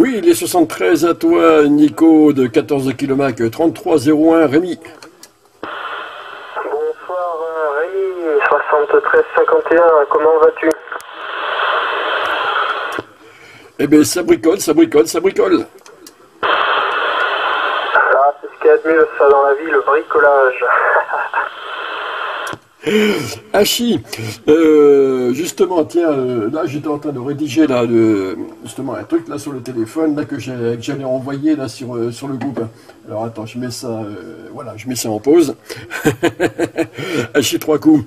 Oui, les 73 à toi, Nico, de 14 km, 3301, Rémi. Bonsoir, Rémi, 7351, comment vas-tu? Eh bien, ça bricole, ça bricole, ça bricole. Ah, c'est ce qu'il y a de mieux, ça, dans la vie, le bricolage. Hachi, justement, tiens, là j'étais en train de rédiger là, justement un truc là sur le téléphone là, que j'allais envoyer là sur le groupe. Alors attends, je mets ça, voilà, je mets ça en pause. Hachi, trois coups.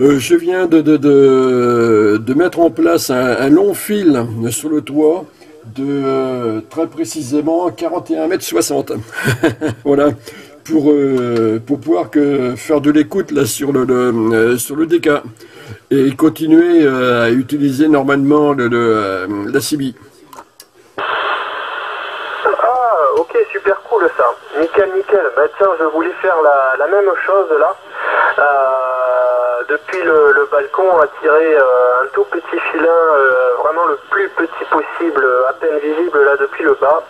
Je viens de mettre en place un long fil sur le toit de très précisément 41,60 m. Voilà. Pour pouvoir faire de l'écoute là sur le DK et continuer à utiliser normalement la CB. Ah ok, super cool ça, nickel nickel. Bah tiens, je voulais faire la même chose là, depuis le balcon à tirer un tout petit filin, vraiment le plus petit possible, à peine visible là depuis le bas.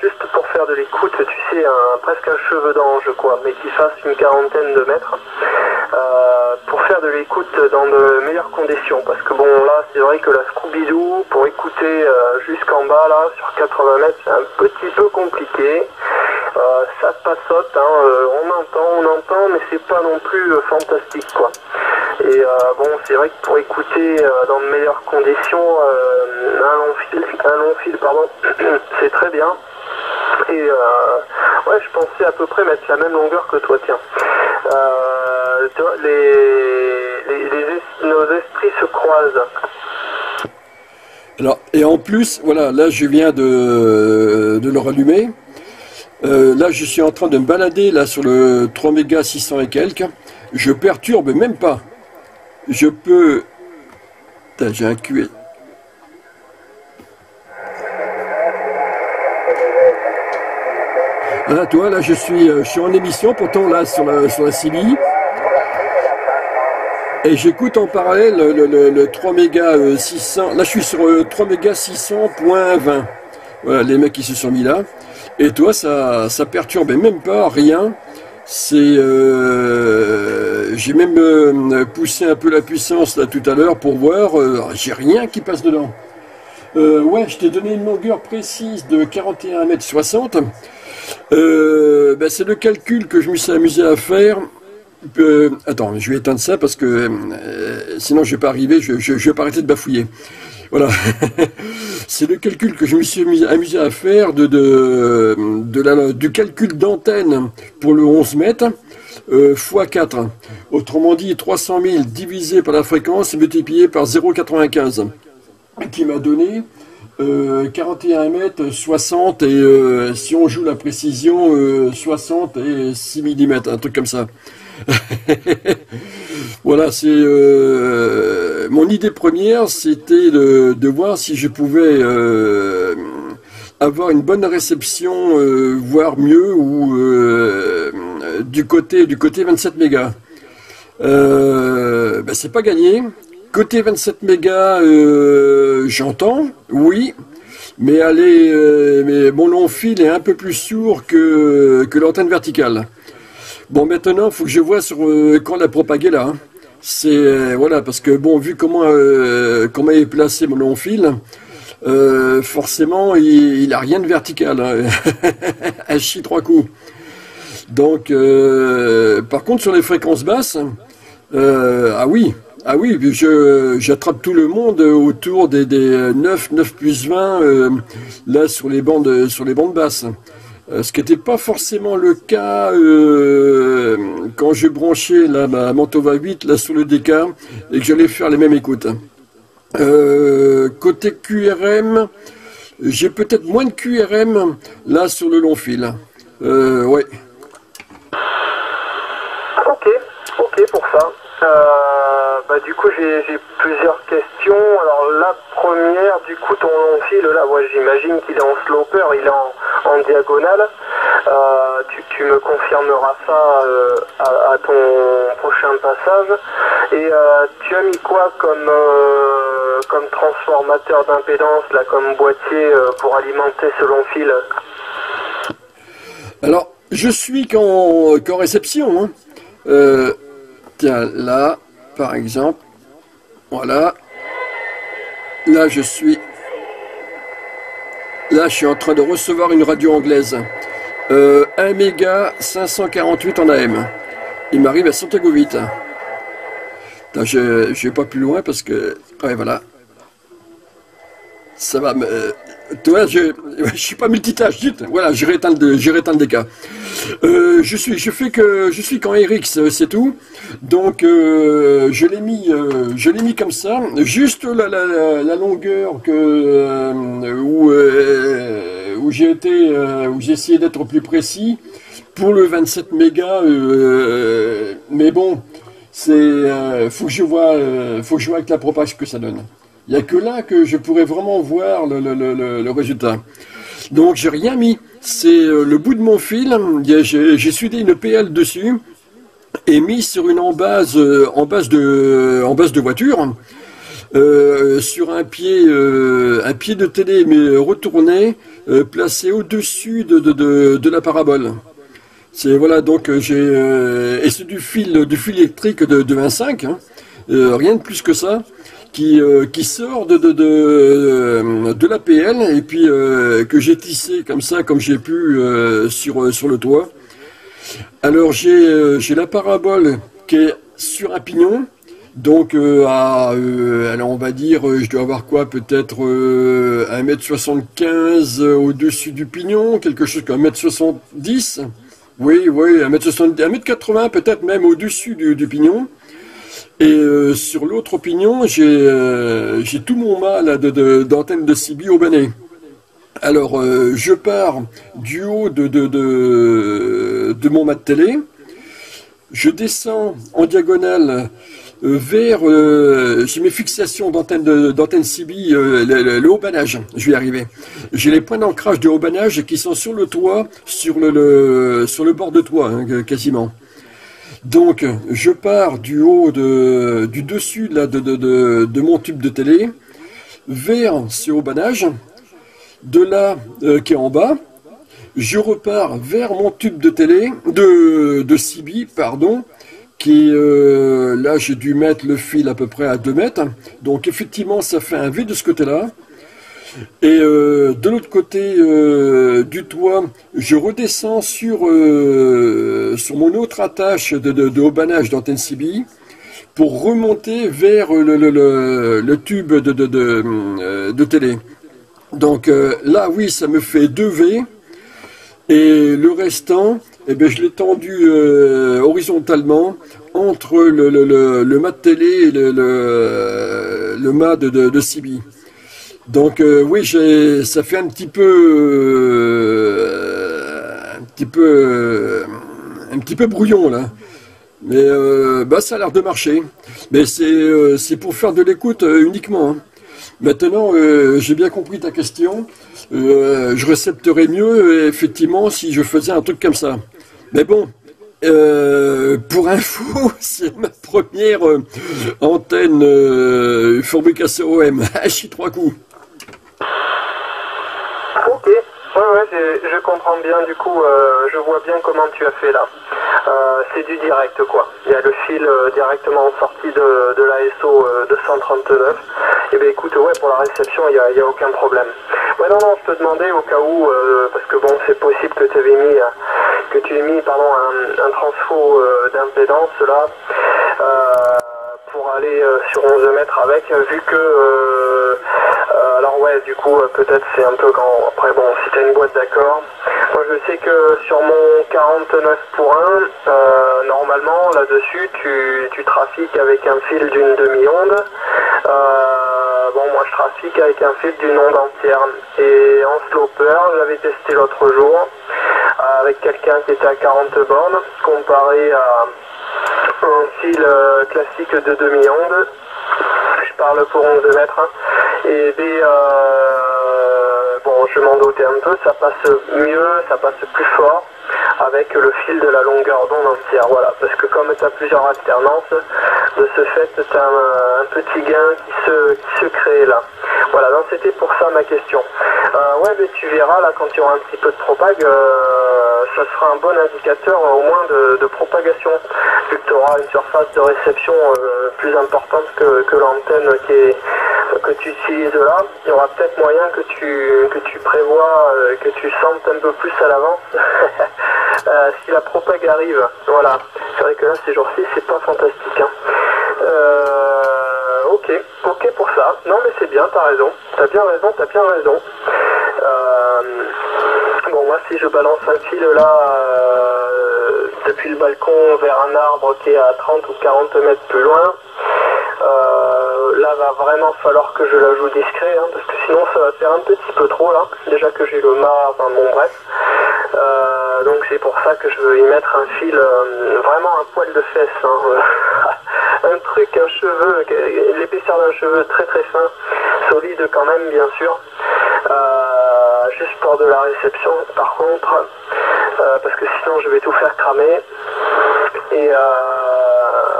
Juste pour faire de l'écoute, tu sais, presque un cheveu d'ange, quoi, mais qui fasse une quarantaine de mètres, pour faire de l'écoute dans de meilleures conditions, parce que bon, là, c'est vrai que la Scoubidou, pour écouter jusqu'en bas, là, sur 80 mètres, c'est un petit peu compliqué, ça passote, hein, on entend, mais c'est pas non plus fantastique, quoi. Et bon, c'est vrai que pour écouter dans de meilleures conditions, un long fil, pardon, c'est très bien. Et ouais, je pensais à peu près mettre la même longueur que toi, tiens. Nos esprits se croisent. Alors, et en plus, voilà, là je viens de le rallumer. Là, je suis en train de me balader là sur le 3 mégas 600 et quelques. Je perturbe même pas. Je peux... Putain, j'ai un QSO. Voilà, toi, là, je suis en émission, pourtant, là, sur la CB. Et j'écoute en parallèle le 3 mégas 600. Là, je suis sur 3 mégas 600.20. Voilà, les mecs qui se sont mis là. Et toi, ça perturbe même pas, rien. C'est... j'ai même poussé un peu la puissance là tout à l'heure pour voir, j'ai rien qui passe dedans. Ouais, je t'ai donné une longueur précise de 41,60 m. Ben, c'est le calcul que je me suis amusé à faire. Attends, je vais éteindre ça parce que sinon je vais pas arriver, je vais pas arrêter de bafouiller. Voilà, c'est le calcul que je me suis amusé à faire du calcul d'antenne pour le 11 m. x4, autrement dit 300 000 divisé par la fréquence multiplié par 0,95, qui m'a donné 41 m 60, et si on joue la précision 60 et 6 mm, un truc comme ça. Voilà, c'est mon idée première, c'était de voir si je pouvais avoir une bonne réception, voire mieux, ou du côté 27 mégas. Ben c'est pas gagné. Côté 27 mégas, j'entends, oui, mais mon long fil est un peu plus sourd que l'antenne verticale. Bon, maintenant, il faut que je vois sur quand la propaguer là. Hein. C'est voilà, parce que bon, vu comment est placé mon long fil. Forcément, il a rien de vertical, hein. Un chi trois coups. Donc, par contre, sur les fréquences basses, ah oui, j'attrape tout le monde autour des 9, 9 plus 20, là sur les bandes basses. Ce qui n'était pas forcément le cas quand je branchais ma Mantova 8 là sur le DK et que j'allais faire les mêmes écoutes. Côté QRM, j'ai peut-être moins de QRM là sur le long fil. Ouais. Ok pour ça. Du coup j'ai plusieurs questions. Alors la première, du coup ton long fil là, ouais, j'imagine qu'il est en sloper, il est en diagonale. Tu me confirmeras ça à ton prochain passage. Et tu as mis quoi comme comme transformateur d'impédance, là, comme boîtier pour alimenter ce long fil? Alors, je suis qu'en réception. Hein. Tiens, là, par exemple, voilà. Là, je suis en train de recevoir une radio anglaise. 1 méga 548 en AM. Il m'arrive à Santiago 8. Je vais pas plus loin parce que... Ouais, voilà. Ça va, mais... Tu vois, je suis pas multitâche, dites. Voilà, je rééteins le DK. Je suis qu'en RX, c'est tout. Donc, je l'ai mis comme ça. Juste la longueur que où j'ai été, où j'ai essayé d'être plus précis pour le 27 mégas. Mais bon, c'est faut que je vois avec la propage que ça donne. Il n'y a que là que je pourrais vraiment voir le résultat. Donc j'ai rien mis. C'est le bout de mon fil. J'ai soudé une PL dessus et mis sur une en base de voiture sur un pied de télé mais retourné placé au-dessus de la parabole. C'est voilà, donc j'ai et c'est du fil électrique de 25. Hein, rien de plus que ça. Qui sort de la PL et puis que j'ai tissé comme ça, comme j'ai pu sur le toit. Alors j'ai la parabole qui est sur un pignon, donc alors on va dire je dois avoir quoi, peut-être 1m75 au-dessus du pignon, quelque chose comme 1m70, oui 1m70, 1m80 peut-être même au-dessus du pignon. Et sur l'autre pignon, j'ai tout mon mât d'antenne de CB au Banet. Alors, je pars du haut de mon mât de télé. Je descends en diagonale vers... j'ai mes fixations d'antenne CB, le haut banage. Je vais y arriver. J'ai les points d'ancrage de haut banage qui sont sur le toit, sur le bord de toit, hein, quasiment. Donc, je pars du haut du dessus là, de mon tube de télé vers ce haut banage. De là, qui est en bas, je repars vers mon tube de télé, de CB, pardon, qui, là, j'ai dû mettre le fil à peu près à 2 mètres. Donc, effectivement, ça fait un V de ce côté-là. Et de l'autre côté du toit, je redescends sur mon autre attache de haut banage d'antenne CB pour remonter vers le tube de télé. Donc là, oui, ça me fait 2 V. Et le restant, eh bien, je l'ai tendu horizontalement entre le mât de télé et le mât de CB. Donc oui, ça fait un petit peu brouillon là, mais bah ça a l'air de marcher. Mais c'est pour faire de l'écoute uniquement. Hein. Maintenant, j'ai bien compris ta question. Je récepterais mieux effectivement si je faisais un truc comme ça. Mais bon. Pour info, c'est ma première antenne fabrication AM, H3 coups. Ok, ouais, je comprends bien, du coup, je vois bien comment tu as fait là. C'est du direct, quoi. Il y a le fil directement en sortie de l'ASO 239. Et bien écoute, ouais, pour la réception, il n'y a aucun problème. Ouais, non, je te demandais au cas où, parce que bon, c'est possible que tu aies mis un transfo d'impédance là, pour aller sur 11 m avec, vu que... alors ouais, du coup, peut-être c'est un peu grand. Après, bon, si t'as une boîte, d'accord. Moi, je sais que sur mon 49:1, normalement, là-dessus, tu trafiques avec un fil d'une demi-onde. Bon, moi, je trafique avec un fil d'une onde entière. Et en sloper, j'avais testé l'autre jour avec quelqu'un qui était à 40 bornes, comparé à un fil classique de demi-onde. Je parle pour 11 m, hein. Et bon, je m'en doutais un peu, ça passe mieux, ça passe plus fort avec le fil de la longueur d'onde entière, voilà, parce que comme tu as plusieurs alternances, De ce fait, c'est un petit gain qui se crée là. Voilà, donc c'était pour ça ma question. Ouais, mais tu verras là, quand il y aura un petit peu de propague, ça sera un bon indicateur au moins de propagation, vu que tu auras une surface de réception plus importante que l'antenne que tu utilises là. Il y aura peut-être moyen que tu prévois, que tu sentes un peu plus à l'avance si la propague arrive. Voilà, c'est vrai que là ces jours-ci c'est pas fantastique, hein. Ok pour ça. Non mais c'est bien, t'as bien raison. Bon, moi si je balance un fil là depuis le balcon vers un arbre qui est à 30 ou 40 mètres plus loin, là va vraiment falloir que je la joue discret, hein, parce que sinon ça va faire un petit peu trop là, déjà que j'ai le mât, enfin bon bref. Donc c'est pour ça que je veux y mettre un fil, vraiment un poil de fesse, hein. Un truc, un cheveu, l'épaisseur d'un cheveu très très fin, solide quand même bien sûr, juste pour de la réception par contre, parce que sinon je vais tout faire cramer, et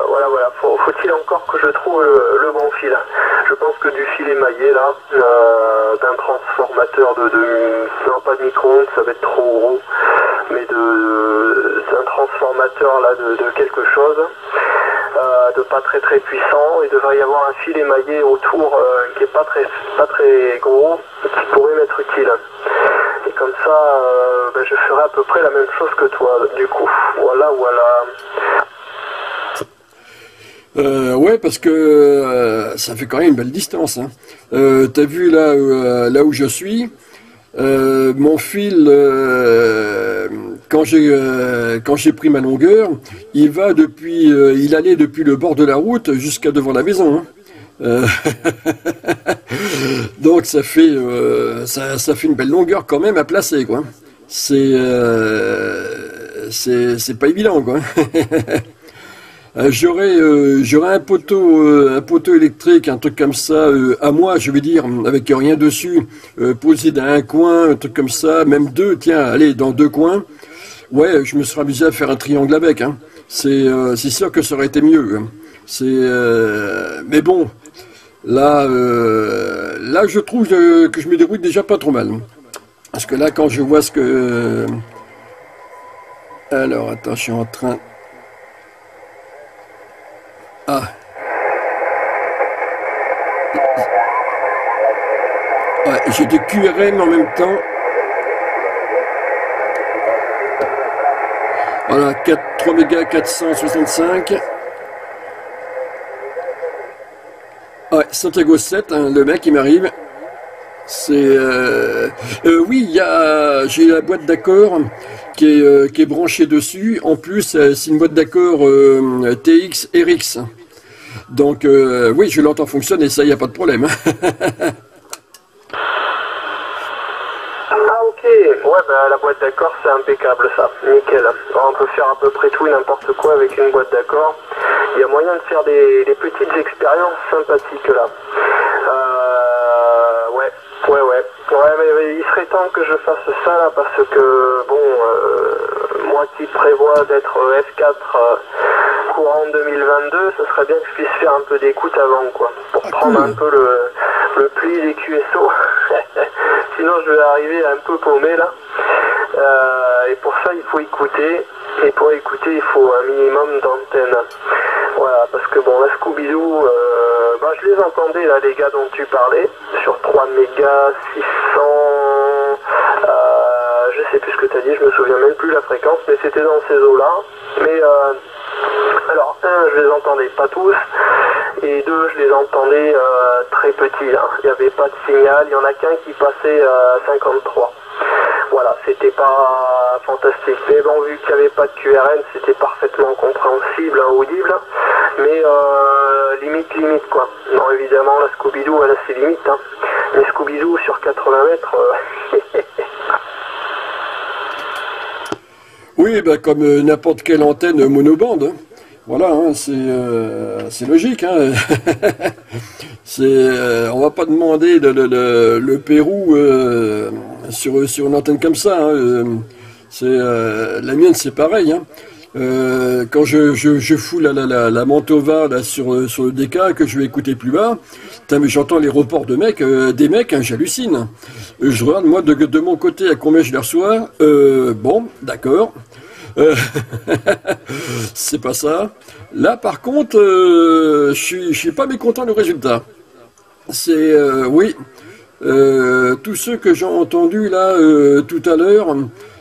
voilà, faut-il encore que je trouve le bon fil. Je pense que du fil émaillé là, d'un transformateur non pas de micro-ondes, ça va être trop gros, mais d'un transformateur là de quelque chose, de pas très très puissant. Il devrait y avoir un fil émaillé autour qui est pas très gros, qui pourrait m'être utile. Et comme ça, je ferai à peu près la même chose que toi, du coup. Voilà. Ouais, parce que ça fait quand même une belle distance, hein. T'as vu là où je suis, mon fil, quand j'ai pris ma longueur, il allait depuis le bord de la route jusqu'à devant la maison, hein. Donc ça fait une belle longueur quand même à placer, quoi. C'est pas évident, quoi. J'aurais un poteau électrique, un truc comme ça, à moi, je vais dire, avec rien dessus, posé dans un coin, un truc comme ça, même deux, tiens, allez, dans deux coins. Ouais, je me serais amusé à faire un triangle avec, hein. C'est sûr que ça aurait été mieux, hein. Mais bon, là, je trouve que je me débrouille déjà pas trop mal. Parce que là, quand je vois ce que... Alors, attends, je suis en train... Ah. Ouais, j'ai des QRM en même temps. Voilà, 3 mégas 465. Ouais, Santiago 7, hein, le mec il m'arrive. C'est oui, j'ai la boîte d'accord qui est branchée dessus. En plus, c'est une boîte d'accord TX, RX. Donc oui, je l'entends fonctionner, ça, il n'y a pas de problème. Ah ok, ouais, la boîte d'accord, c'est impeccable ça, nickel. Alors, on peut faire à peu près tout et n'importe quoi avec une boîte d'accord. Il y a moyen de faire des petites expériences sympathiques là. Ouais, mais il serait temps que je fasse ça là, parce que bon, moi qui prévois d'être F4 courant 2022, ce serait bien que je puisse faire un peu d'écoute avant, quoi, pour prendre un peu le pli des QSO. Sinon je vais arriver un peu paumé là, et pour ça il faut écouter, et pour écouter il faut un minimum d'antenne. Voilà, parce que bon, la Scoubidou, je les entendais là, les gars dont tu parlais, sur 3 mégas 600, je sais plus ce que tu as dit, je me souviens même plus la fréquence, mais c'était dans ces eaux-là. Mais alors, un, je les entendais pas tous, et deux, je les entendais très petits, hein. Il n'y avait pas de signal, il y en a qu'un qui passait à 53. Voilà, c'était pas fantastique. Mais bon, vu qu'il n'y avait pas de QRM, c'était parfaitement compréhensible, audible. Mais limite, quoi. Non, évidemment, la Scoubidou, elle a ses limites, hein. Mais Scoubidou sur 80 mètres... Oui, comme n'importe quelle antenne monobande, hein. Voilà, hein, c'est logique, hein. On va pas demander le Pérou sur une antenne comme ça, hein. La mienne c'est pareil, hein. Quand je fous la Mantova là, sur le DK, que je vais écouter plus bas, mais j'entends les reports de mecs, j'hallucine. Je regarde, moi, de mon côté, à combien je les reçois. Bon, d'accord. C'est pas ça. Là, par contre, je suis pas mécontent du résultat. C'est, oui, tous ceux que j'ai entendus là, tout à l'heure...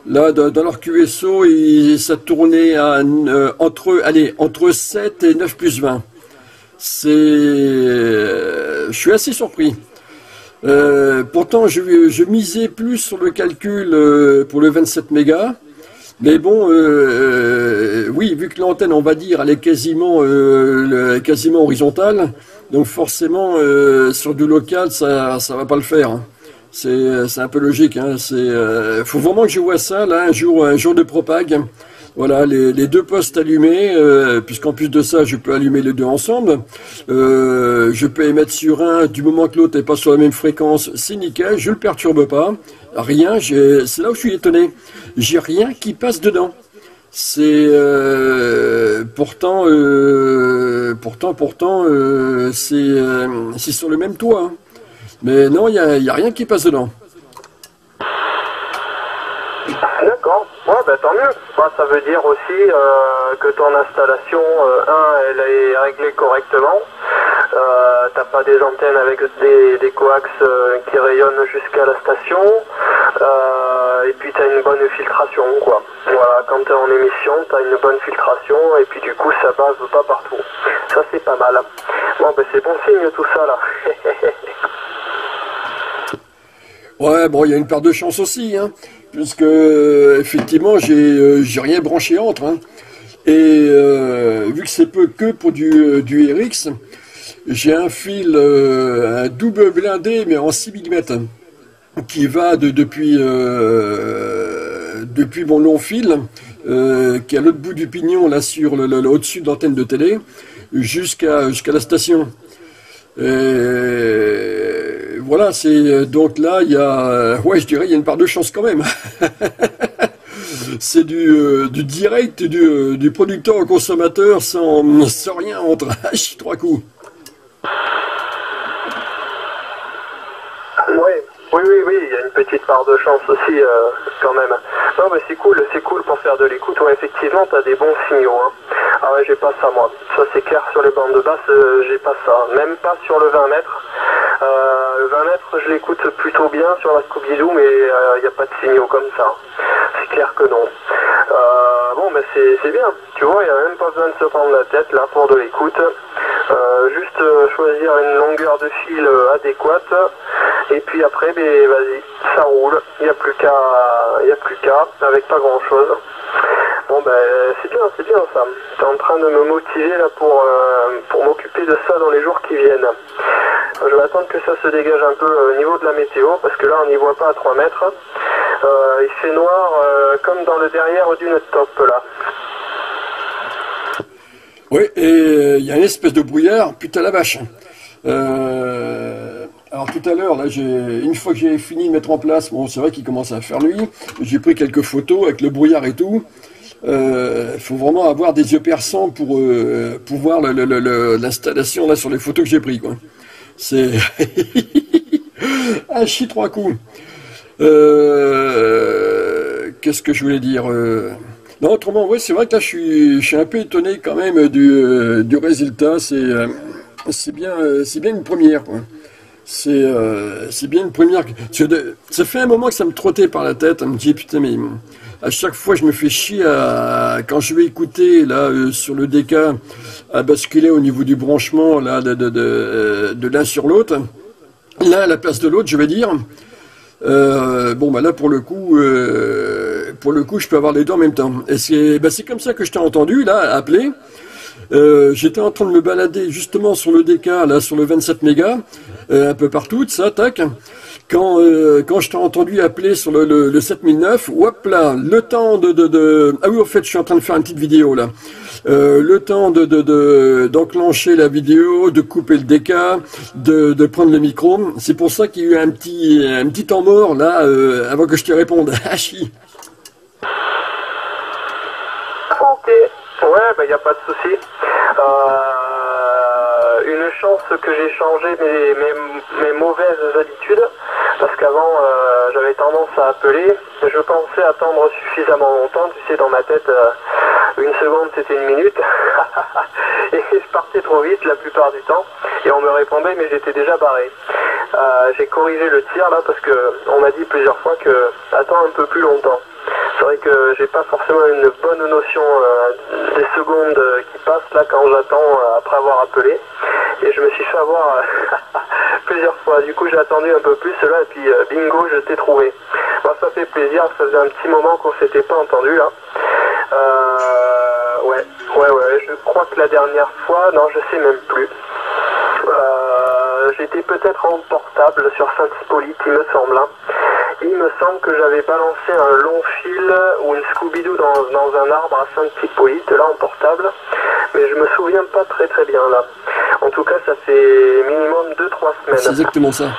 Là, dans leur QSO, ça tournait à, entre 7 et 9 plus 20. Je suis assez surpris. Pourtant, je misais plus sur le calcul pour le 27 mégas. Mais bon, oui, vu que l'antenne, on va dire, elle est quasiment horizontale. Donc forcément, sur du local, ça va pas le faire. C'est un peu logique, hein. Faut vraiment que je vois ça là un jour de propag. Voilà, les deux postes allumés, puisqu'en plus de ça je peux allumer les deux ensemble. Je peux émettre sur un, du moment que l'autre n'est pas sur la même fréquence, c'est nickel, je le perturbe pas. Rien, c'est là où je suis étonné. J'ai rien qui passe dedans. C'est pourtant c'est sur le même toit. Hein. Mais non, il n'y a rien qui passe dedans. D'accord. Ouais, bah, tant mieux. Bah, ça veut dire aussi que ton installation, elle est réglée correctement. T'as pas des antennes avec des coax qui rayonnent jusqu'à la station. Et puis t'as une bonne filtration, quoi. Voilà, quand t'es en émission, t'as une bonne filtration. Et puis du coup, ça base pas partout. Ça, c'est pas mal. Bon, bah, c'est bon signe tout ça, là. Ouais, bon, il y a une part de chance aussi, hein, puisque effectivement, j'ai rien branché entre, hein, et vu que c'est peu que pour du RX, j'ai un fil, un double blindé, mais en 6 mm, qui va depuis mon long fil, qui est à l'autre bout du pignon, là, sur au-dessus de l'antenne de télé, jusqu'à la station. Et voilà, c'est donc là, il y a, ouais, je dirais, il y a une part de chance quand même. C'est du direct du producteur au consommateur sans rien entre trois coups. Oui, il y a une petite part de chance aussi quand même. Non, mais c'est cool pour faire de l'écoute. Ouais, effectivement, t'as des bons signaux. Hein. Ah ouais, j'ai pas ça moi. Ça c'est clair sur les bandes de basse, j'ai pas ça. Même pas sur le 20 mètres. Le 20 mètres, je l'écoute plutôt bien sur la Scoubidou, mais il n'y a pas de signaux comme ça. C'est clair que non. Bon, mais c'est bien. Tu vois, il n'y a même pas besoin de se prendre la tête là pour de l'écoute. Juste choisir une longueur de fil adéquate. Et puis après, ben, vas-y, ça roule, il n'y a plus qu'à, avec pas grand-chose. Bon ben, c'est bien ça. T'es en train de me motiver là pour m'occuper de ça dans les jours qui viennent. Je vais attendre que ça se dégage un peu au niveau de la météo, parce que là on n'y voit pas à 3 mètres. Il fait noir comme dans le derrière d'une top là. Oui, et il y a une espèce de brouillard, putain la vache. Alors tout à l'heure, là, une fois que j'ai fini de mettre en place, bon, c'est vrai qu'il commence à faire nuit, j'ai pris quelques photos avec le brouillard et tout. Faut vraiment avoir des yeux perçants pour voir l'installation là sur les photos que j'ai prises, quoi. C'est ah, chie trois coups. Qu'est-ce que je voulais dire Non, autrement, ouais, c'est vrai que là, je suis un peu étonné quand même du résultat. C'est bien une première, quoi. C'est bien une première. Ça fait un moment que ça me trottait par la tête. Je me dis, putain, mais à chaque fois, je me fais chier quand je vais écouter là sur le DK à basculer au niveau du branchement là de l'un sur l'autre. Là, à la place de l'autre, je vais dire. Bon, bah là, pour le coup, je peux avoir les deux en même temps. Et c'est comme ça que je t'ai entendu là appeler. J'étais en train de me balader justement sur le DK, là sur le 27 mégas, un peu partout, de ça, tac. Quand je t'ai entendu appeler sur le 7009, hop là, le temps Ah oui, au fait, je suis en train de faire une petite vidéo là. Le temps d'enclencher la vidéo, de couper le DK, de prendre le micro. C'est pour ça qu'il y a eu un petit temps mort là, avant que je te réponde. Ah, chi. Ok, Ouais, bah il n'y a pas de souci. Une chance que j'ai changé mes mauvaises habitudes, parce qu'avant j'avais tendance à appeler, je pensais attendre suffisamment longtemps, tu sais, dans ma tête, une seconde c'était une minute, et je partais trop vite la plupart du temps, et on me répondait mais j'étais déjà barré. J'ai corrigé le tir là, parce qu'on m'a dit plusieurs fois que attends un peu plus longtemps. C'est vrai que j'ai pas forcément une bonne notion des secondes qui passent là quand j'attends après avoir appelé, et je me suis fait avoir plusieurs fois. Du coup j'ai attendu un peu plus là et puis bingo, je t'ai trouvé. Bah, ça fait plaisir, ça faisait un petit moment qu'on s'était pas entendu là. Ouais, je crois que la dernière fois, non je sais même plus. J'étais peut-être en portable sur Saint-Polite, il me semble. Hein. Il me semble que j'avais balancé un long fil ou une Scoubidou dans un arbre à Saint-Hippolyte, là en portable, mais je me souviens pas très bien là. En tout cas, ça fait minimum 2-3 semaines. C'est exactement ça.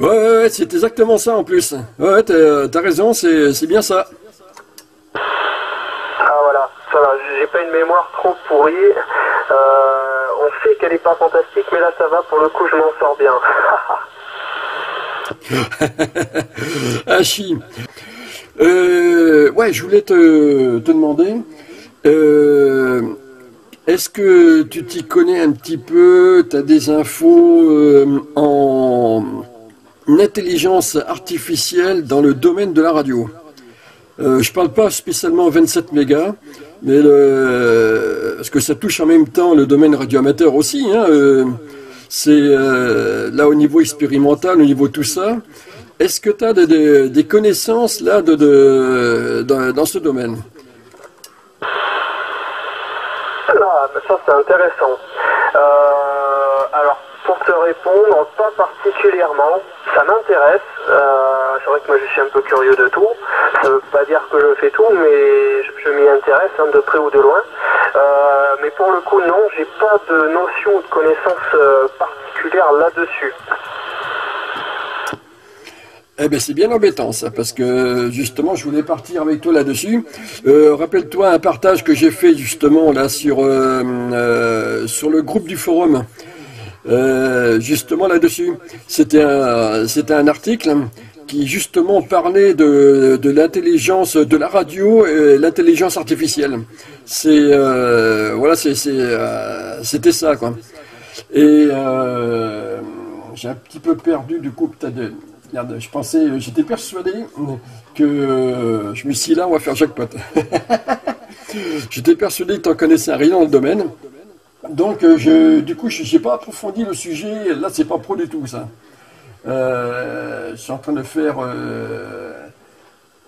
Ouais, c'est exactement ça en plus. Ouais, t'as raison, c'est bien ça. Ah voilà, ça va, j'ai pas une mémoire trop pourrie. On sait qu'elle est pas fantastique, mais là ça va, pour le coup je m'en sors bien. Hachi, ouais, je voulais te demander, est-ce que tu t'y connais un petit peu, tu as des infos en intelligence artificielle dans le domaine de la radio? Je parle pas spécialement 27 mégas, mais parce que ça touche en même temps le domaine radioamateur aussi, hein, c'est là au niveau expérimental, au niveau tout ça. Est-ce que tu as des connaissances là dans ce domaine? Là, ça c'est intéressant. Alors pour te répondre, pas particulièrement. Ça m'intéresse. C'est vrai que moi je suis un peu curieux de tout. Ça veut pas dire que je fais tout, mais je m'y intéresse, hein, de près ou de loin. Mais pour le coup, non, j'ai pas de notion ou de connaissance particulière là-dessus. Eh bien, c'est bien embêtant, ça, parce que, justement, je voulais partir avec toi là-dessus. Rappelle-toi un partage que j'ai fait, justement, là, sur le groupe du forum. Justement, là-dessus. C'était un article qui, justement, parlait de l'intelligence de la radio et l'intelligence artificielle. Voilà, c'était ça, quoi. Et j'ai un petit peu perdu, du coup, Merde, j'étais persuadé que je me suis dit là, on va faire jackpot. J'étais persuadé que tu en connaissais rien dans le domaine. Donc, je n'ai pas approfondi le sujet. Là, c'est pas pro du tout, ça. Je suis en train de faire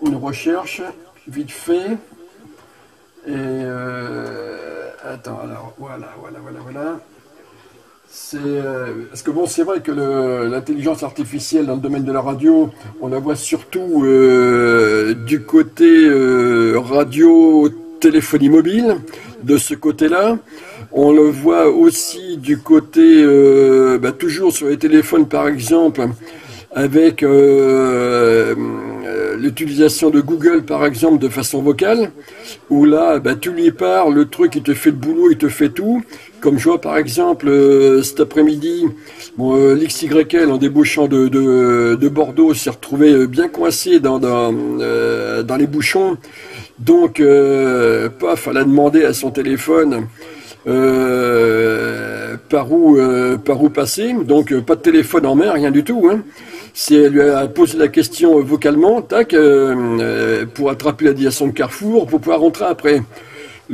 une recherche, vite fait. Et attends, alors, voilà. Parce que bon, c'est vrai que l'intelligence artificielle dans le domaine de la radio, on la voit surtout du côté radio, téléphonie mobile, de ce côté-là. On le voit aussi du côté, toujours sur les téléphones par exemple, avec l'utilisation de Google par exemple de façon vocale, où là tu lui parles, le truc il te fait le boulot, il te fait tout. Comme je vois par exemple cet après-midi, l'XYL en débouchant de Bordeaux s'est retrouvé bien coincé dans les bouchons. Donc elle a demandé à son téléphone par où passer. Donc pas de téléphone en mer, rien du tout, hein. Elle lui a posé la question vocalement, tac, pour attraper la direction de Carrefour, pour pouvoir rentrer après.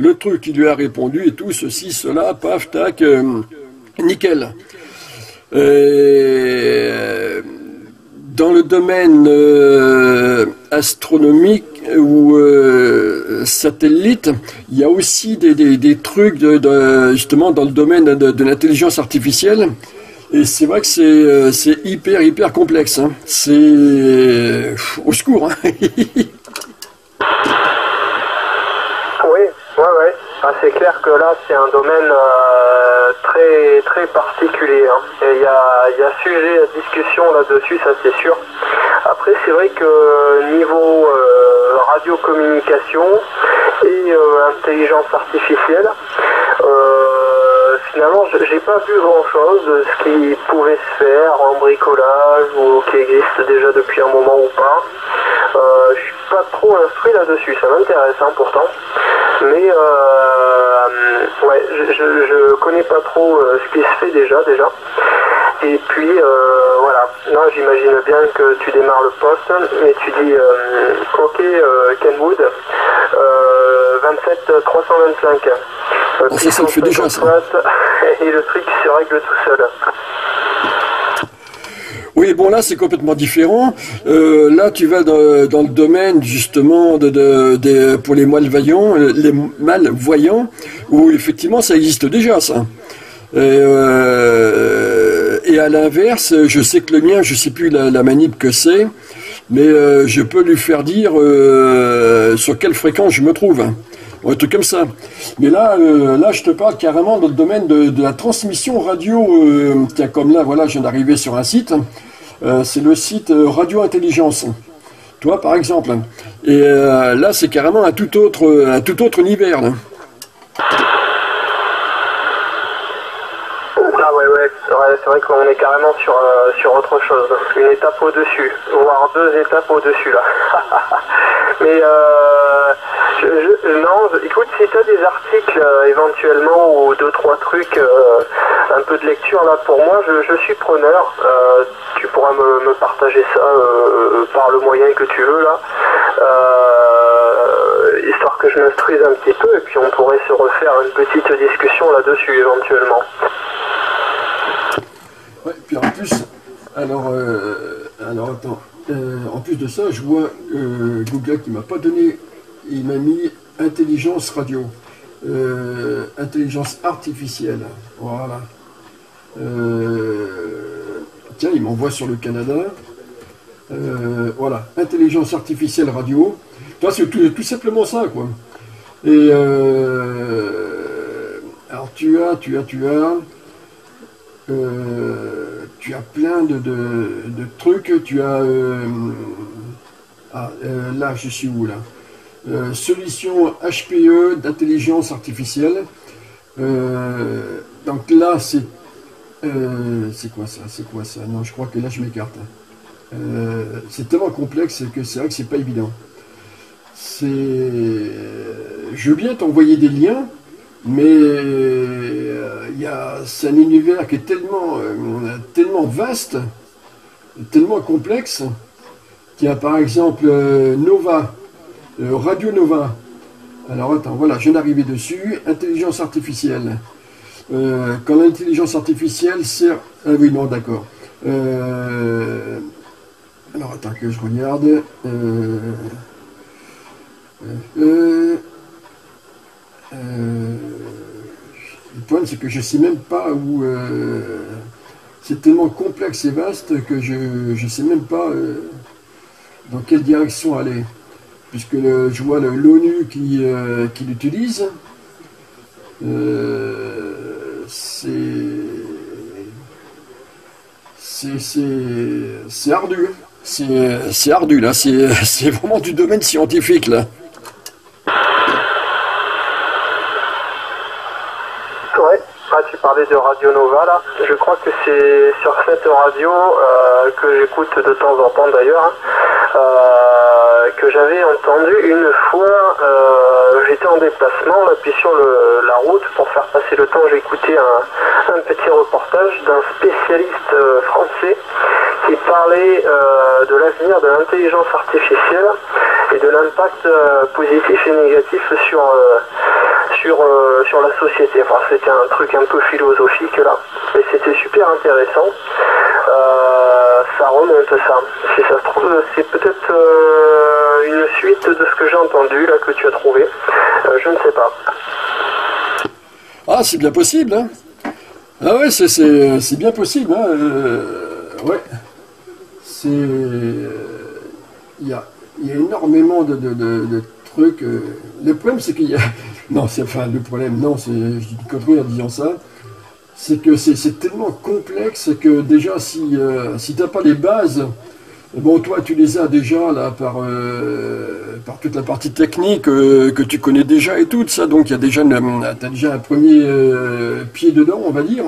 Le truc, il lui a répondu et tout, ceci, cela, paf, tac, nickel. Dans le domaine astronomique ou satellite, il y a aussi des trucs justement dans le domaine de l'intelligence artificielle. Et c'est vrai que c'est hyper complexe, hein. C'est au secours, hein. Ouais. Ah, c'est clair que là, c'est un domaine très particulier, hein. Et il y a sujet à discussion là-dessus, ça c'est sûr. Après, c'est vrai que niveau radiocommunication et intelligence artificielle. Finalement, j'ai pas vu grand-chose de ce qui pouvait se faire en bricolage ou qui existe déjà depuis un moment ou pas. Je suis pas trop instruit là-dessus, ça m'intéresse hein, pourtant. Mais ouais, je connais pas trop ce qui se fait déjà. Et puis voilà, là j'imagine bien que tu démarres le poste et tu dis ok Kenwood, 27 325. C'est ça que je fais déjà ça. Et le truc se règle tout seul. Oui, bon là c'est complètement différent. Là tu vas dans le domaine justement pour les malvoyants, où effectivement ça existe déjà ça. Et à l'inverse, je sais que le mien, je sais plus la manip que c'est, mais je peux lui faire dire sur quelle fréquence je me trouve. Un truc comme ça. Mais là, là, je te parle carrément dans le domaine de la transmission radio. Tiens, comme là, voilà, je viens d'arriver sur un site. C'est le site Radio Intelligence. Toi, par exemple. Et là, c'est carrément un tout autre univers. Là. Ah ouais, c'est vrai qu'on est carrément sur autre chose. Une étape au-dessus, voire deux étapes au-dessus, là. Mais... écoute, si tu as des articles éventuellement ou deux, trois trucs, un peu de lecture là pour moi, je suis preneur. Tu pourras me partager ça par le moyen que tu veux là, histoire que je m'instruise un petit peu et puis on pourrait se refaire une petite discussion là-dessus éventuellement. Ouais, puis en plus, alors attends, en plus de ça, je vois Google qui m'a pas donné. Il m'a mis intelligence radio, intelligence artificielle, voilà. Tiens, il m'envoie sur le Canada, voilà, intelligence artificielle radio. Toi, c'est tout simplement ça, quoi. Et alors tu as plein de trucs. Tu as là, je suis où là? Solution HPE d'intelligence artificielle. Donc là, c'est quoi ça? C'est quoi ça? Non, je crois que là, je m'écarte. C'est tellement complexe que c'est vrai que c'est pas évident. Je veux bien t'envoyer des liens, mais c'est un univers qui est tellement vaste, tellement complexe, qu'il y a par exemple Nova. Radio Nova. Alors attends, voilà, je viens d'arriver dessus. Intelligence artificielle. Quand l'intelligence artificielle sert... Ah oui, non, d'accord. Alors attends que je regarde. Le problème, c'est que je ne sais même pas où... C'est tellement complexe et vaste que je ne sais même pas dans quelle direction aller. Puisque je vois l'ONU qui l'utilise, c'est ardu, c'est ardu là, c'est vraiment du domaine scientifique là. Ouais, ah, tu parlais de Radio Nova là, je crois que c'est sur cette radio que j'écoute de temps en temps d'ailleurs. Que j'avais entendu une fois, j'étais en déplacement, là, puis sur la route, pour faire passer le temps, j'écoutais un petit reportage d'un spécialiste français qui parlait de l'avenir de l'intelligence artificielle et de l'impact positif et négatif sur la société. Enfin, c'était un truc un peu philosophique là, mais c'était super intéressant. Ça remonte ça. Si ça se trouve, c'est peut-être une suite de ce que j'ai entendu, là, que tu as trouvé. Je ne sais pas. Ah, c'est bien possible, hein. Ah ouais, c'est bien possible, hein. Ouais. C'est... Il y a énormément de trucs... Le problème, c'est qu'il y a... Non, c'est... Enfin, le problème, non, c'est... Je dis une connerie en disant ça. C'est que c'est tellement complexe que déjà si t'as pas les bases Bon, toi, tu les as déjà là par toute la partie technique que tu connais déjà et tout ça. Donc, il y a déjà, t'as déjà un premier pied dedans, on va dire,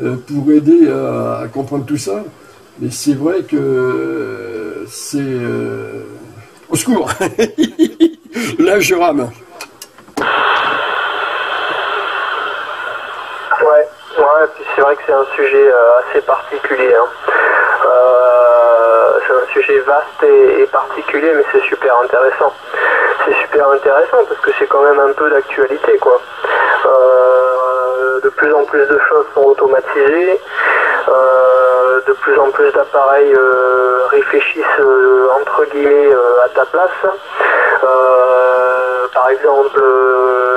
pour aider à comprendre tout ça. Mais c'est vrai que c'est au secours. Là, je rame. Ouais, puis c'est vrai que c'est un sujet assez particulier. Hein. C'est un sujet vaste et particulier, mais c'est super intéressant. C'est super intéressant parce que c'est quand même un peu d'actualité, quoi. De plus en plus de choses sont automatisées. De plus en plus d'appareils réfléchissent entre guillemets à ta place. Par exemple,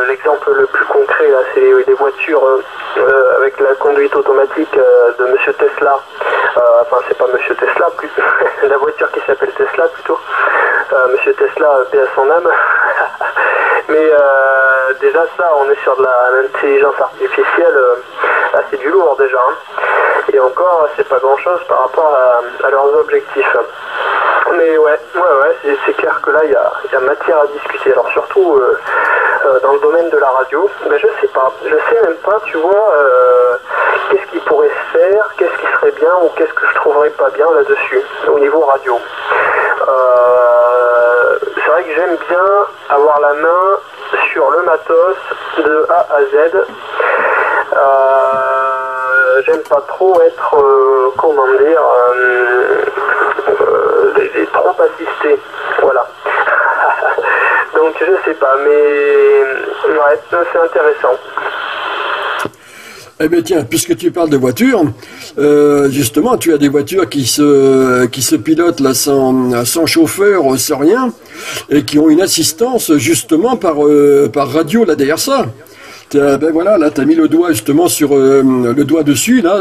l'exemple le plus concret, là, c'est des voitures avec la conduite automatique de Monsieur Tesla. Enfin, c'est pas Monsieur Tesla, plus la voiture qui s'appelle Tesla plutôt. Monsieur Tesla, paix à son âme. Mais déjà ça, on est sur de l'intelligence artificielle. Là, c'est du lourd déjà. Hein. Et encore, c'est pas grand-chose par rapport à leurs objectifs. Mais ouais, c'est clair que là, il y a matière à discuter. Alors surtout dans le domaine de la radio, ben, je sais même pas, tu vois, qu'est-ce qui pourrait se faire, qu'est-ce qui serait bien ou qu'est-ce que je trouverais pas bien là-dessus, au niveau radio. C'est vrai que j'aime bien avoir la main sur le matos de A à Z. J'aime pas trop être, trop assisté, voilà. Donc je sais pas, mais ouais, c'est intéressant. Eh bien tiens, puisque tu parles de voitures, justement, tu as des voitures qui se pilotent là sans chauffeur, sans rien, et qui ont une assistance justement par radio là derrière ça. Ben voilà, là t'as mis le doigt justement sur le doigt dessus là.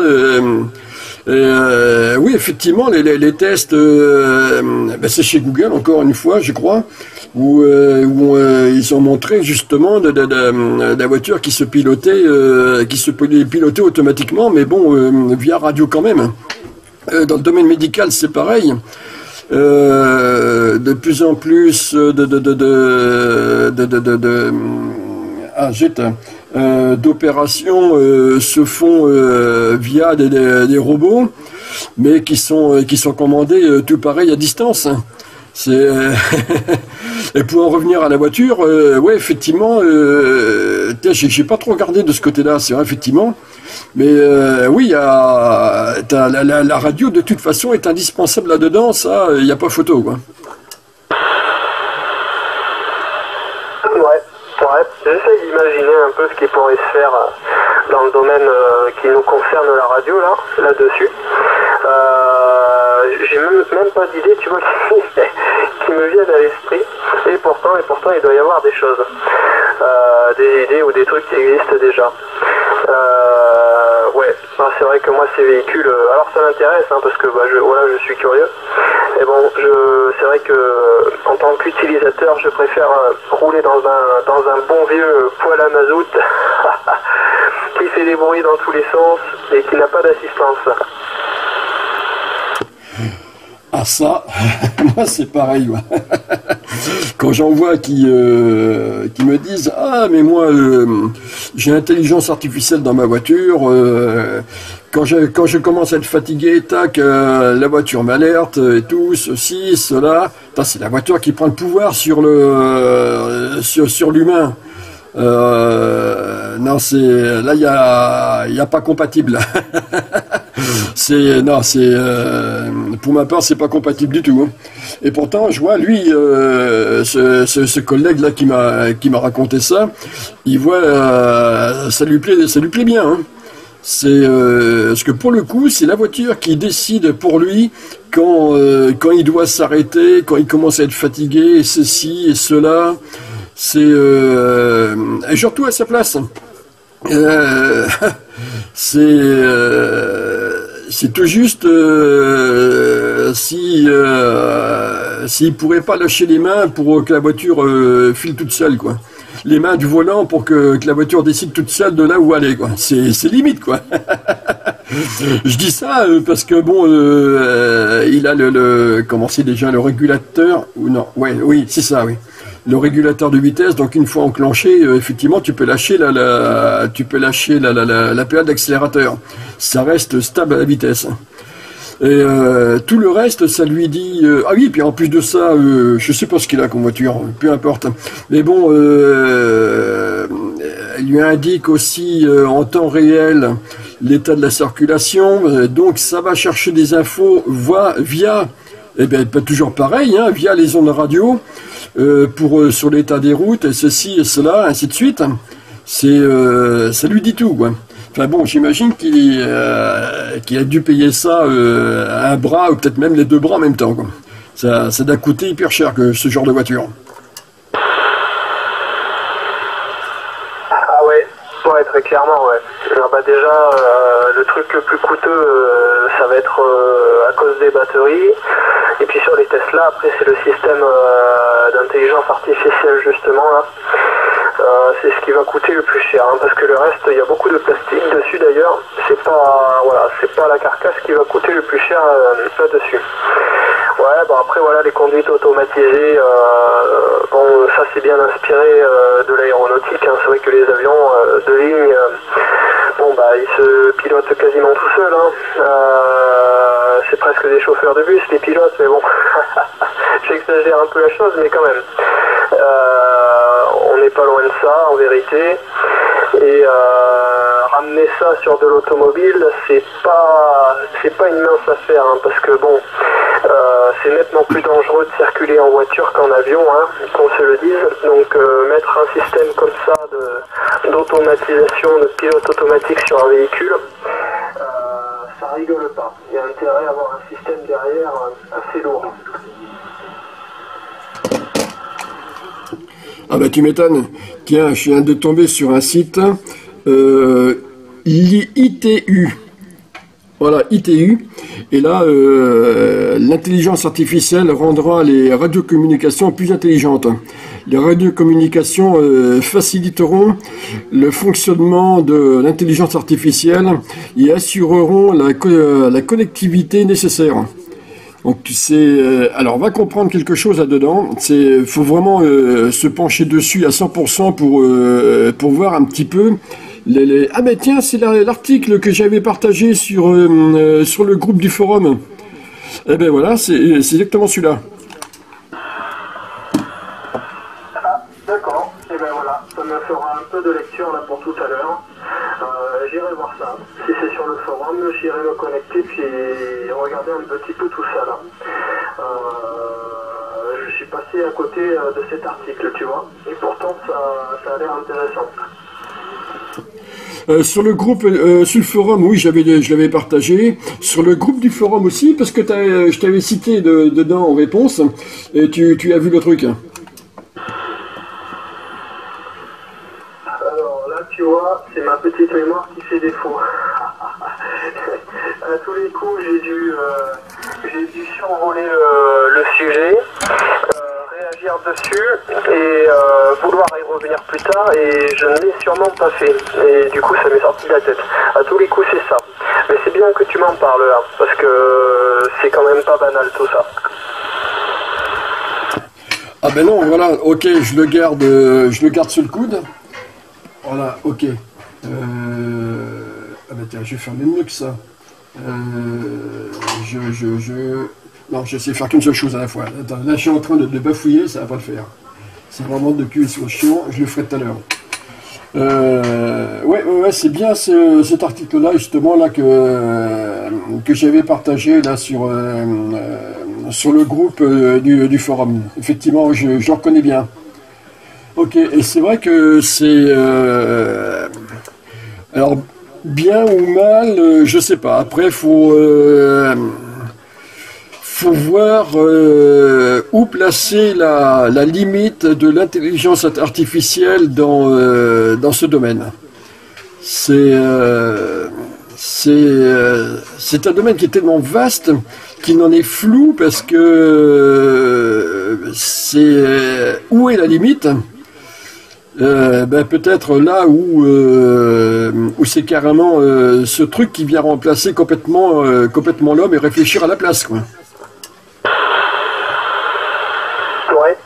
Oui, effectivement, les tests, ben c'est chez Google encore une fois, je crois, où ils ont montré justement de la voiture qui se pilotait automatiquement, mais bon, via radio quand même. Dans le domaine médical, c'est pareil. De plus en plus d'opérations se font via des robots, mais qui sont commandés tout pareil à distance. Et pour en revenir à la voiture, ouais, effectivement, j'ai pas trop regardé de ce côté-là, c'est vrai, effectivement. Mais oui, la radio de toute façon est indispensable là-dedans, ça, il n'y a pas photo, quoi. J'essaie d'imaginer un peu ce qui pourrait se faire dans le domaine qui nous concerne, la radio, là-dessus. J'ai même pas d'idée, tu vois, qui me viennent à l'esprit. Et pourtant, il doit y avoir des choses, des idées ou des trucs qui existent déjà. Ouais, c'est vrai que moi, ces véhicules, alors ça m'intéresse, hein, parce que je suis curieux. Et bon, c'est vrai que en tant qu'utilisateur, je préfère rouler dans un bon vieux poêle à mazout qui fait des bruits dans tous les sens et qui n'a pas d'assistance. Ah ça, moi c'est pareil. Ouais. Quand j'en vois qui me disent « Ah, mais moi, j'ai l'intelligence artificielle dans ma voiture. Quand je commence à être fatigué, tac, la voiture m'alerte et tout, ceci, cela. » C'est la voiture qui prend le pouvoir sur l'humain. Non, là, il n'y a pas compatible. Pour ma part, c'est pas compatible du tout. Hein. Et pourtant, je vois lui, ce collègue là qui m'a raconté ça, il voit, ça lui plaît bien. Hein. C'est parce que pour le coup, c'est la voiture qui décide pour lui quand il doit s'arrêter, quand il commence à être fatigué, ceci et cela. C'est surtout à sa place. C'est tout juste s'il pourrait pas lâcher les mains pour que la voiture file toute seule, quoi. Les mains du volant pour que la voiture décide toute seule de là où aller, quoi. C'est limite, quoi. Je dis ça parce que bon, il a le comment c'est déjà le régulateur ou non, ouais, oui, c'est ça, oui. Le régulateur de vitesse, donc une fois enclenché, effectivement, tu peux lâcher la pédale d'accélérateur. Ça reste stable à la vitesse. Et tout le reste, ça lui dit... ah oui, puis en plus de ça, je sais pas ce qu'il a comme voiture, peu importe. Mais bon, il lui indique aussi en temps réel l'état de la circulation. Donc ça va chercher des infos via... Eh bien, pas toujours pareil, hein, via les ondes radio, sur l'état des routes, et ceci, et cela, ainsi de suite. Ça lui dit tout, quoi. Enfin bon, j'imagine qu'il a dû payer ça un bras, ou peut-être même les deux bras en même temps, quoi. Ça doit coûter hyper cher, ce genre de voiture. Ah ouais, très clairement, ouais. Alors, bah, déjà, le truc le plus coûteux, ça va être à cause des batteries. Et puis sur les Tesla, après c'est le système d'intelligence artificielle justement là. C'est ce qui va coûter le plus cher, hein, parce que le reste, il y a beaucoup de plastique dessus d'ailleurs. C'est pas voilà, c'est pas la carcasse qui va coûter le plus cher là-dessus. Ouais, bon après voilà, les conduites automatisées, bon ça c'est bien inspiré de l'aéronautique, hein. C'est vrai que les avions de ligne, bon bah ils se pilotent quasiment tout seuls, hein. C'est presque des chauffeurs de bus, les pilotes, mais bon, j'exagère un peu la chose, mais quand même, on n'est pas loin de ça, en vérité, et ramener ça sur de l'automobile, c'est pas une mince affaire, hein, parce que bon, c'est nettement plus dangereux de circuler en voiture qu'en avion, hein, qu'on se le dise, donc mettre un système comme ça d'automatisation, de pilote automatique sur un véhicule, ça rigole pas. Il y a intérêt à avoir un système derrière assez lourd. Ah bah tu m'étonnes. Tiens, je viens de tomber sur un site. ITU. Voilà, ITU. Et là, l'intelligence artificielle rendra les radiocommunications plus intelligentes. Les radiocommunications faciliteront le fonctionnement de l'intelligence artificielle et assureront la connectivité nécessaire. Donc c'est alors on va comprendre quelque chose là-dedans. C'est faut vraiment se pencher dessus à 100% pour voir un petit peu. Ah ben tiens, c'est l'article que j'avais partagé sur le groupe du forum. Eh ben voilà, c'est exactement celui-là. Ah, d'accord. Eh ben voilà, ça me fera un peu de lecture là pour tout à l'heure. J'irai voir ça. Si c'est sur le forum, j'irai me connecter puis regarder un petit peu tout ça là. Je suis passé à côté de cet article, tu vois. Et pourtant, ça a l'air intéressant. Sur le groupe, sur le forum, oui, je l'avais partagé. Sur le groupe du forum aussi, parce que je t'avais cité dedans en réponse, et tu as vu le truc. Alors là, tu vois, c'est ma petite mémoire qui fait défaut. À tous les coups, j'ai dû survoler le sujet. Dessus et vouloir y revenir plus tard et je ne l'ai sûrement pas fait et du coup ça m'est sorti de la tête. À tous les coups c'est ça, mais c'est bien que tu m'en parles là parce que c'est quand même pas banal tout ça. Ah ben non voilà, ok, je le garde sous le coude. Voilà, ok. Ah ben tiens, je vais faire mieux que ça. Non, je sais faire qu'une seule chose à la fois. Attends, là, je suis en train de bafouiller, ça va pas le faire. C'est vraiment de QSO chiant, je le ferai tout à l'heure. Ouais, c'est bien cet article-là, justement, là, que j'avais partagé là, sur le groupe du forum. Effectivement, je le reconnais bien. Ok, et c'est vrai que c'est... alors, bien ou mal, je sais pas. Après, faut... faut voir où placer la limite de l'intelligence artificielle dans ce domaine. C'est un domaine qui est tellement vaste qu'il en est flou parce que où est la limite peut-être là où c'est carrément ce truc qui vient remplacer complètement l'homme et réfléchir à la place, quoi. Ouais.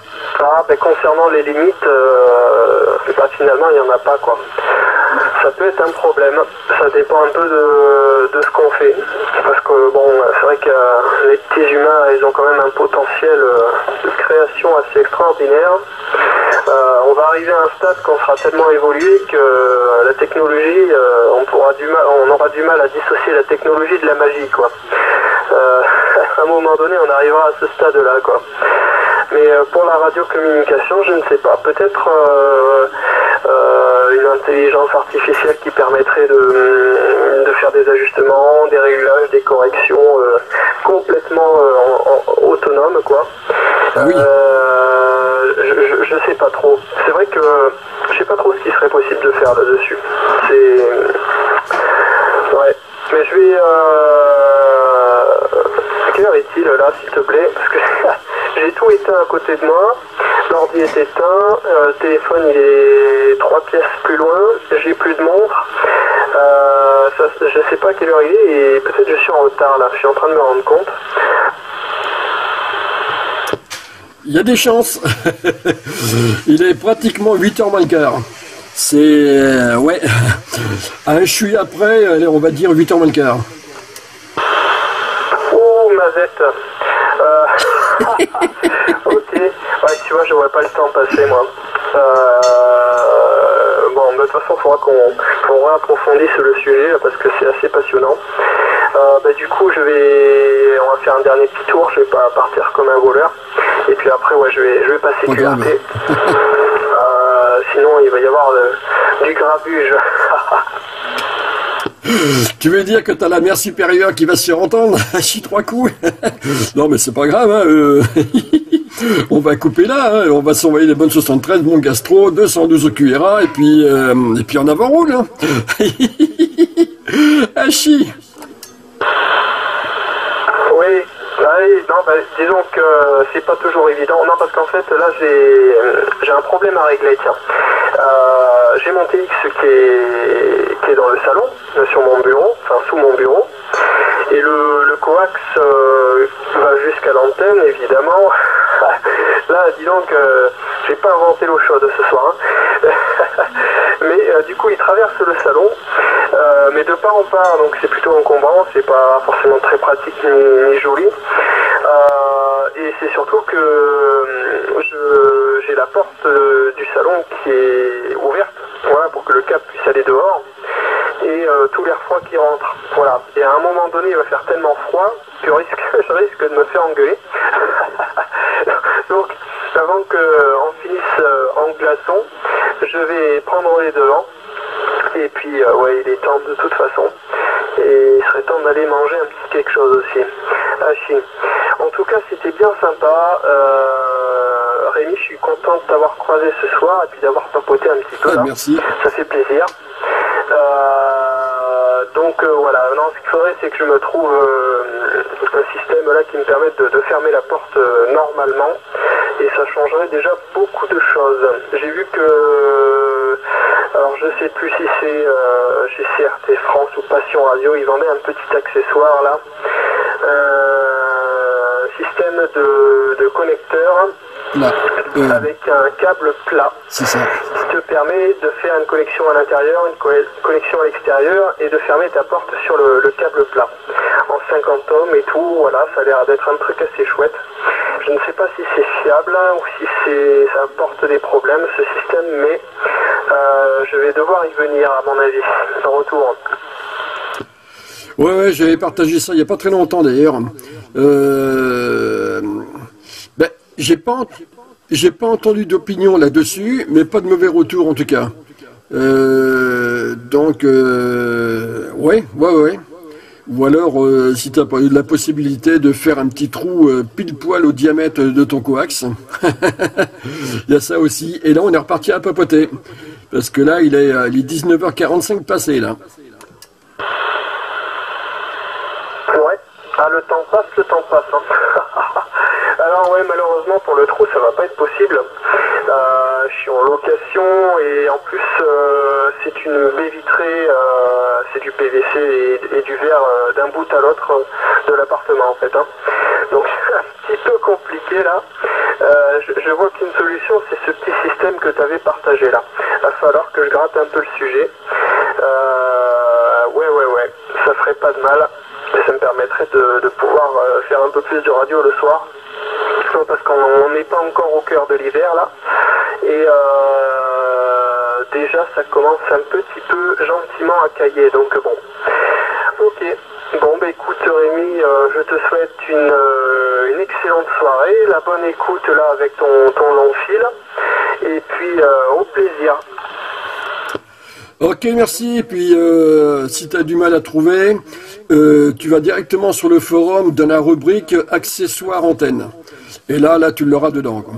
Ah, ben, concernant les limites, ben, finalement il n'y en a pas, quoi. Ça peut être un problème, ça dépend un peu de ce qu'on fait. Parce que bon, c'est vrai que les petits humains, ils ont quand même un potentiel de création assez extraordinaire. On va arriver à un stade qu'on sera tellement évolué que la technologie, on aura du mal à dissocier la technologie de la magie, quoi. À un moment donné, on arrivera à ce stade-là, quoi. Mais pour la radiocommunication, je ne sais pas. Peut-être une intelligence artificielle qui permettrait de faire des ajustements, des réglages, des corrections complètement autonomes, quoi. Oui. Je ne sais pas trop. C'est vrai que je ne sais pas trop ce qui serait possible de faire là-dessus. C'est... Ouais. Mais je vais... Quelle heure est-il là, s'il te plaît? Parce que... J'ai tout éteint à côté de moi, l'ordi est éteint, le téléphone il est 3 pièces plus loin, j'ai plus de montre, je sais pas quelle heure il est et peut-être je suis en retard là, je suis en train de me rendre compte. Il y a des chances. Il est pratiquement 8h moins le quart. C'est... ouais. Je suis après, allez, on va dire 8h moins le quart. Oh, mazette. Ok, ouais, tu vois, je vois pas le temps passer, moi. Bon, de toute façon, il faudra qu'on réapprofondisse le sujet parce que c'est assez passionnant. Du coup, on va faire un dernier petit tour. Je vais pas partir comme un voleur. Et puis après, ouais, je vais passer QRT. Sinon, il va y avoir du grabuge. Tu veux dire que t'as la mère supérieure qui va se faire entendre à 3 coups? Non mais c'est pas grave, hein, on va couper là, hein, on va s'envoyer les bonnes 73, bon gastro, 212 au QRA et puis en avant roule, hein. Hachi. Oui. Non, bah, disons que c'est pas toujours évident. Non, parce qu'en fait, là, j'ai un problème à régler, tiens. J'ai mon TX qui est dans le salon, sur mon bureau, enfin, sous mon bureau. Et le coax va jusqu'à l'antenne, évidemment. Là, dis donc, j'ai pas inventé l'eau chaude ce soir. Hein. Mais du coup, il traverse le salon, mais de part en part, donc c'est plutôt encombrant, c'est pas forcément très pratique ni joli. Et c'est surtout que j'ai la porte du salon qui est ouverte, voilà, pour que le câble puisse aller dehors. Et tout l'air froid qui rentre, voilà. Et à un moment donné, il va faire tellement froid que je risque de me faire engueuler. Donc, avant qu'on finisse en glaçon, je vais prendre les devants. Et puis, ouais, il est temps de toute façon. Et il serait temps d'aller manger un petit quelque chose aussi. Hachi. En tout cas, c'était bien sympa. Rémi, je suis content de t'avoir croisé ce soir et puis d'avoir papoté un petit peu. Ouais, là. Merci. Ça fait plaisir. Voilà, non, ce qu'il faudrait, c'est que je me trouve un système là qui me permette de fermer la porte normalement, et ça changerait déjà beaucoup de choses. J'ai vu que, alors je sais plus si c'est GCRT France ou Passion Radio, ils vendaient un petit accessoire là, système de connecteur. Là, avec un câble plat, c'est ça, qui te permet de faire une connexion à l'intérieur, une connexion à l'extérieur et de fermer ta porte sur le câble plat en 50 ohms et tout. Voilà, ça a l'air d'être un truc assez chouette. Je ne sais pas si c'est fiable ou si ça apporte des problèmes, ce système, mais je vais devoir y venir à mon avis en retour. Ouais, j'avais partagé ça il n'y a pas très longtemps d'ailleurs. J'ai pas entendu d'opinion là-dessus, mais pas de mauvais retour en tout cas. Ouais. Ou alors, si tu as pas eu la possibilité de faire un petit trou pile poil au diamètre de ton coax, il y a ça aussi. Et là, on est reparti à papoter. Parce que là, il est 19h45 passé, là. Ouais, ah, le temps passe, hein. Alors ouais, malheureusement pour le trou ça va pas être possible. je suis en location et en plus c'est une baie vitrée, c'est du PVC et du verre d'un bout à l'autre de l'appartement en fait. Hein. Donc c'est un petit peu compliqué là. Je vois qu'une solution c'est ce petit système que tu avais partagé là. Il va falloir que je gratte un peu le sujet. Ouais, ça ferait pas de mal. Ça me permettrait de pouvoir faire un peu plus de radio le soir. Parce qu'on n'est pas encore au cœur de l'hiver là. Et déjà ça commence un petit peu gentiment à cailler. Donc bon. Ok. Bon bah écoute Rémi, je te souhaite une excellente soirée. La bonne écoute là avec ton long fil. Et puis au plaisir. Ok, merci. Et puis, si tu as du mal à trouver, tu vas directement sur le forum dans la rubrique « Accessoires antennes ». Et là, tu l'auras dedans, quoi.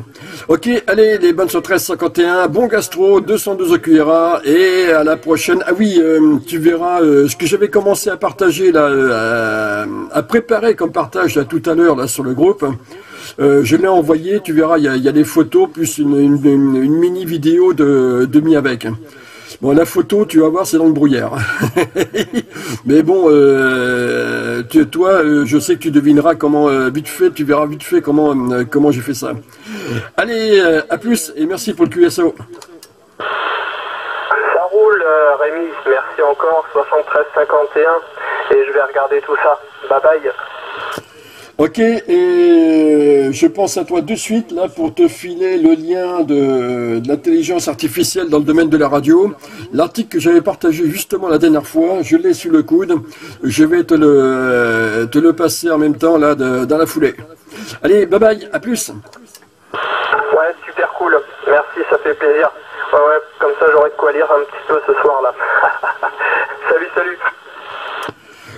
Ok, allez, les bonnes 1351, bon gastro, 202 QRA, et à la prochaine. Ah oui, tu verras ce que j'avais commencé à partager, là, à préparer comme partage là, tout à l'heure là sur le groupe. Je l'ai envoyé, tu verras, il y a des photos, plus une mini-vidéo de mis avec. Bon, la photo, tu vas voir, c'est dans le brouillard. Mais bon, toi, je sais que tu devineras comment, vite fait, tu verras vite fait comment j'ai fait ça. Allez, à plus et merci pour le QSO. Ça roule, Rémi. Merci encore, 73,51. Et je vais regarder tout ça. Bye bye. Ok, et je pense à toi de suite là pour te filer le lien de l'intelligence artificielle dans le domaine de la radio. L'article que j'avais partagé justement la dernière fois, je l'ai sous le coude. Je vais te le passer en même temps là dans la foulée. Allez, bye bye, à plus. Ouais, super cool. Merci, ça fait plaisir. Ouais, comme ça j'aurai de quoi lire un petit peu ce soir là. Salut.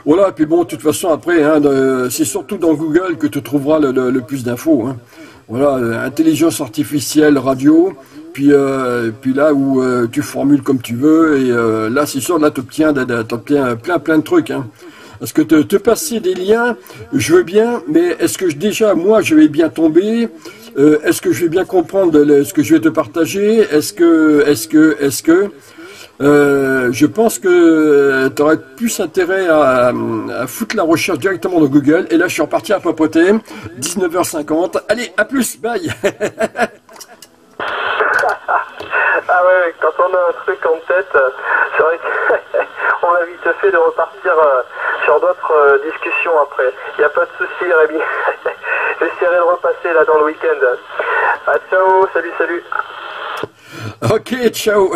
Voilà, et puis bon, de toute façon, après, hein, c'est surtout dans Google que tu trouveras le plus d'infos. Hein. Voilà, intelligence artificielle, radio, puis là où tu formules comme tu veux, et là, c'est sûr, là, tu obtiens plein de trucs. Hein. Parce que te passer des liens, je veux bien, mais est-ce que déjà, moi, je vais bien tomber? Est-ce que je vais bien comprendre ce que je vais te partager? Est-ce que... je pense que tu aurais plus intérêt à foutre la recherche directement dans Google. Et là, je suis reparti à papoter. 19h50. Allez, à plus. Bye. Ah ouais, quand on a un truc en tête, c'est vrai qu'on a vite fait de repartir sur d'autres discussions après. Il n'y a pas de souci, Rémi. J'essaierai de repasser là dans le week-end. Ah, ciao, salut. Ok, ciao.